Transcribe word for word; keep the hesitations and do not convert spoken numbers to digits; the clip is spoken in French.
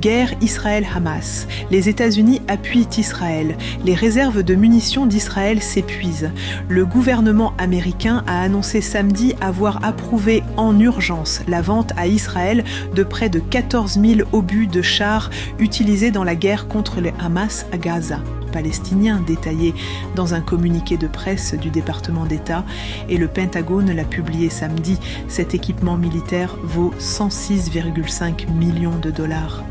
Guerre Israël-Hamas. Les États-Unis appuient Israël. Les réserves de munitions d'Israël s'épuisent. Le gouvernement américain a annoncé samedi avoir approuvé en urgence la vente à Israël de près de quatorze mille obus de chars utilisés dans la guerre contre les Hamas à Gaza. Palestinien, détaillé dans un communiqué de presse du département d'État, et le Pentagone l'a publié samedi. Cet équipement militaire vaut cent six virgule cinq millions de dollars.